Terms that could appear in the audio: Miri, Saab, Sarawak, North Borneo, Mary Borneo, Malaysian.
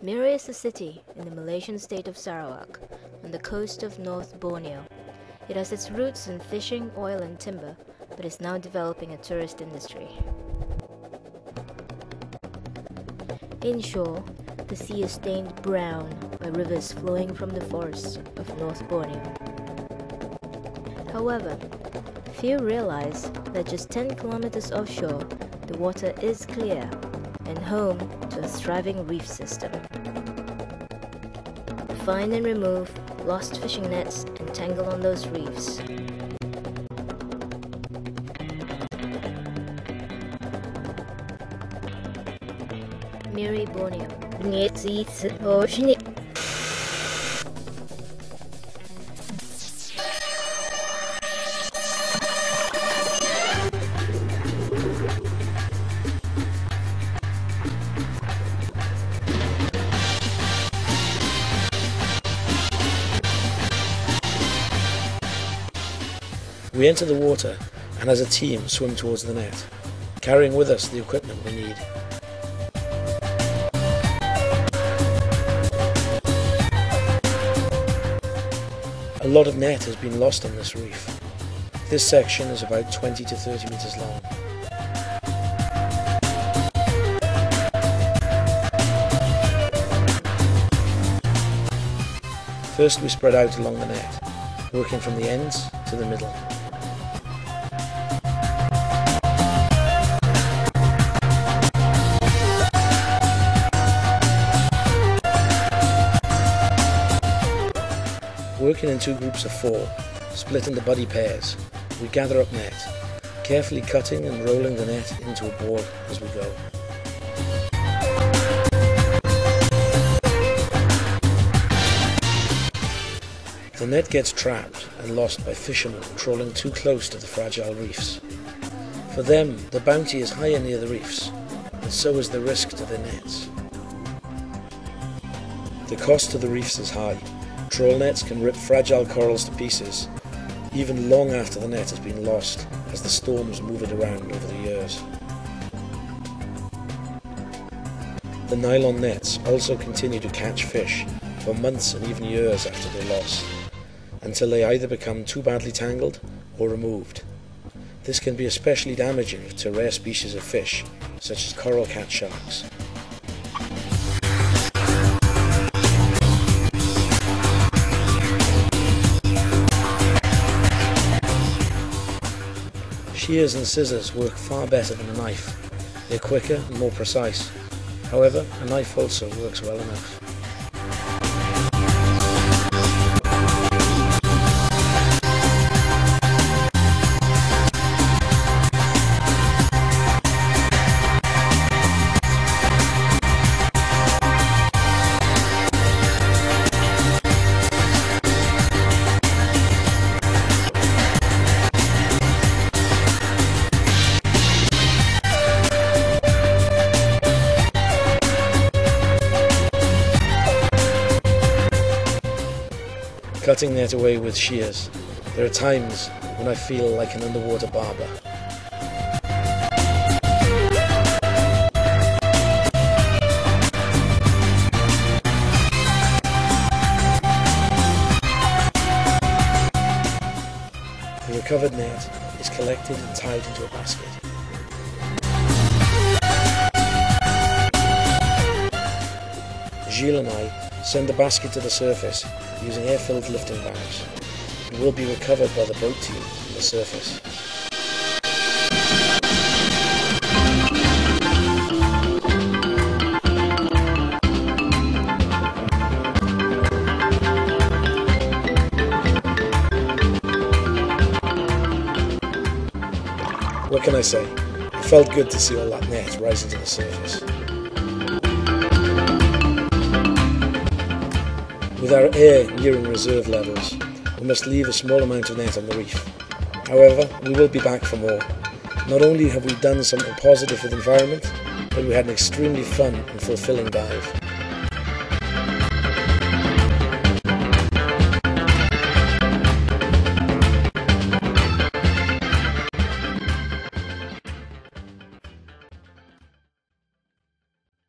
Miri is a city in the Malaysian state of Sarawak, on the coast of North Borneo. It has its roots in fishing, oil and timber, but is now developing a tourist industry. Inshore, the sea is stained brown by rivers flowing from the forests of North Borneo. However, few realize that just 10 kilometers offshore, the water is clear and home to a thriving reef system. Find and remove lost fishing nets and tangle on those reefs. Mary Borneo. We enter the water and as a team swim towards the net, carrying with us the equipment we need. A lot of net has been lost on this reef. This section is about 20 to 30 meters long. First we spread out along the net, working from the ends to the middle. Working in two groups of four, split into buddy pairs, we gather up net, carefully cutting and rolling the net into a board as we go. The net gets trapped and lost by fishermen trawling too close to the fragile reefs. For them, the bounty is higher near the reefs, and so is the risk to their nets. The cost to the reefs is high. Trawl nets can rip fragile corals to pieces, even long after the net has been lost, as the storms move it around over the years. The nylon nets also continue to catch fish for months and even years after they're lost, until they either become too badly tangled or removed. This can be especially damaging to rare species of fish, such as coral cat sharks. Shears and scissors work far better than a knife. They're quicker and more precise. However, a knife also works well enough. Cutting net away with shears. There are times when I feel like an underwater barber. The recovered net is collected and tied into a basket. Gilles and I send the basket to the surface using air-filled lifting bags. It will be recovered by the boat team on the surface. What can I say? It felt good to see all that net rising to the surface. With our air nearing reserve levels, we must leave a small amount of net on the reef. However, we will be back for more. Not only have we done something positive for the environment, but we had an extremely fun and fulfilling dive.